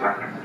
바로 가겠습니다.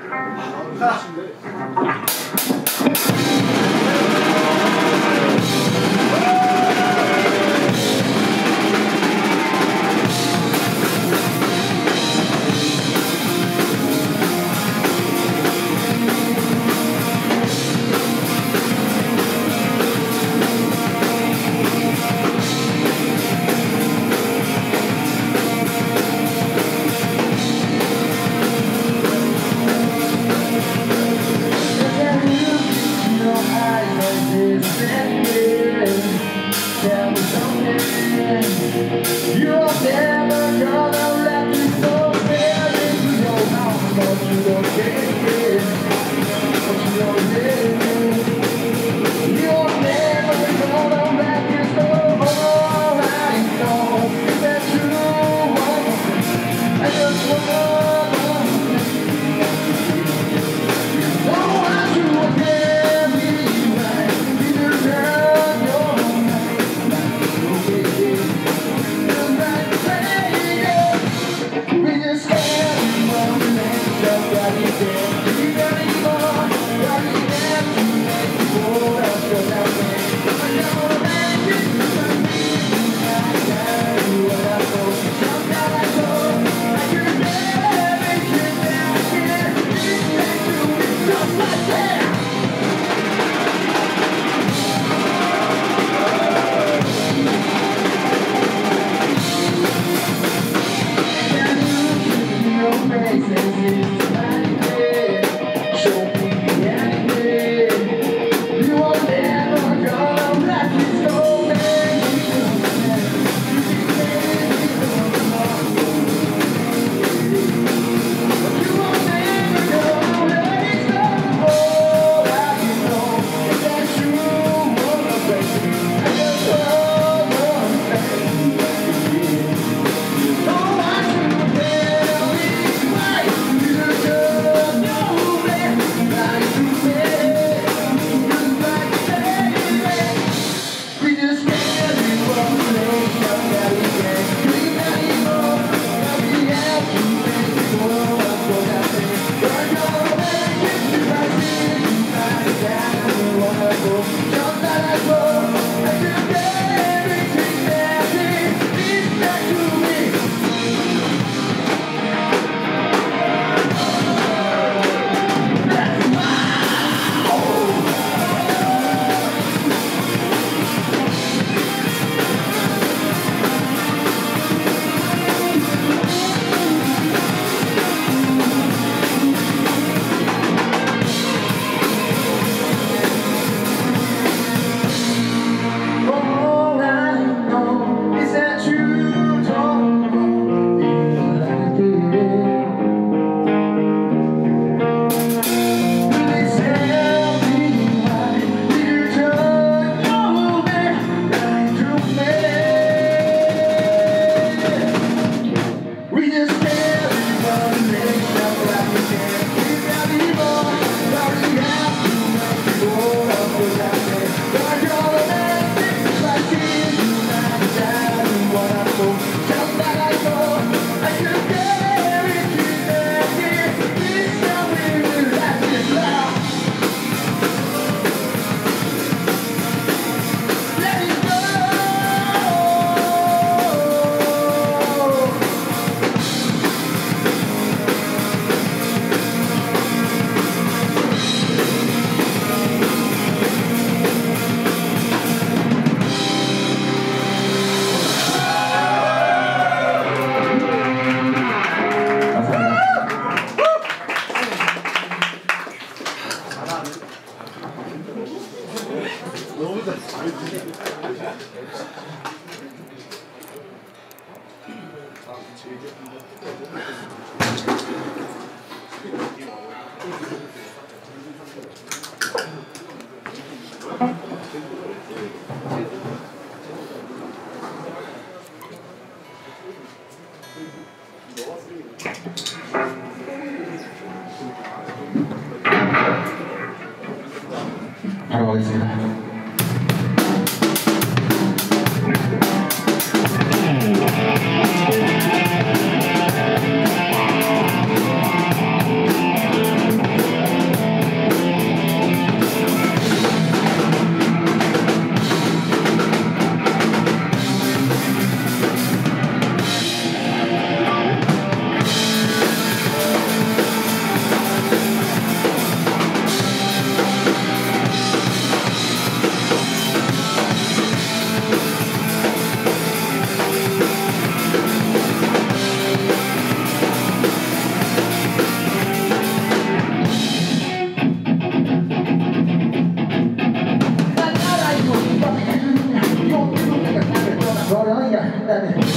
감사합니다.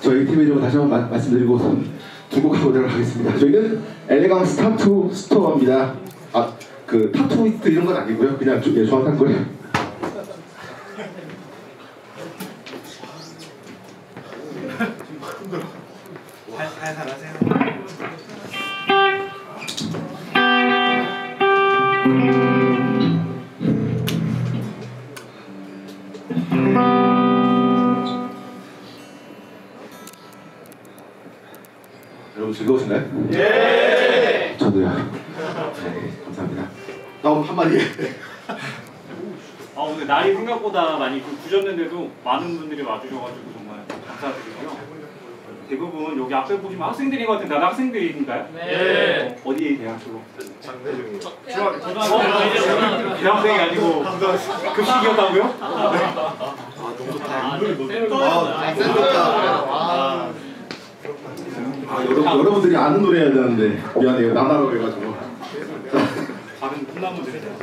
저희 팀에 대해서 다시 한번 말씀드리고 두 곡하고 오도록 하겠습니다. 저희는 엘레강스 타투 스토어입니다. 그 타투이스트 이런 건 아니고요. 그냥 정확한 거예요. 잘 살아세요. 여러분 즐거우신가요? 예! 저도요. 네, 감사합니다. 다음 한마디. 오늘 날이 생각보다 많이 굳었는데도 많은 분들이 와주셔가지고 정말 감사드리고요. 대부분 여기 앞에 보시면 학생들인 것 같은데 다들 학생들인가요? 네. 어디에 대학교? 장대 중이에요. 대학생이 아니고 급식이었다고요? 너무 좋다. 센터였다. 여러분들이 아는 노래 해야 되는데 미안해요. 나나로 해가지고 다른 꿈나무들이 뭐야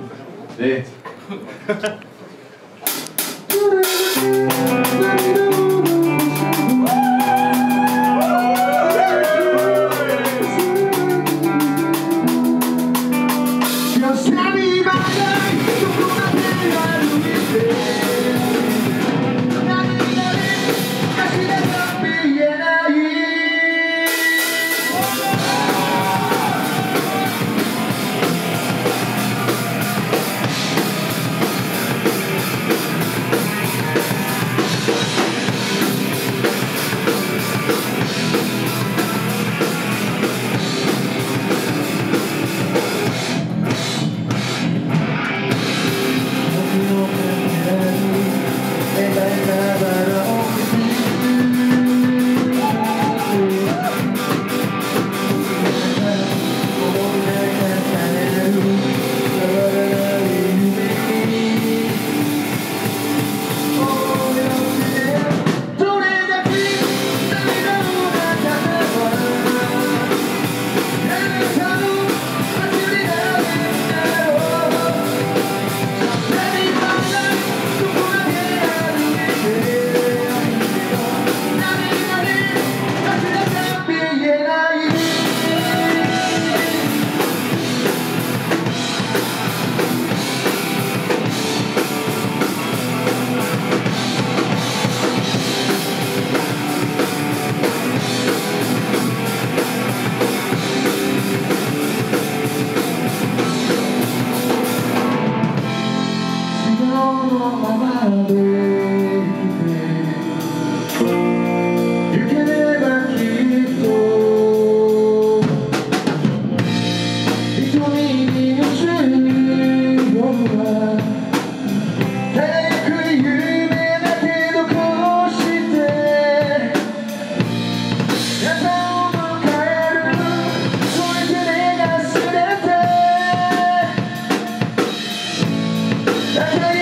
이거 네. Hey!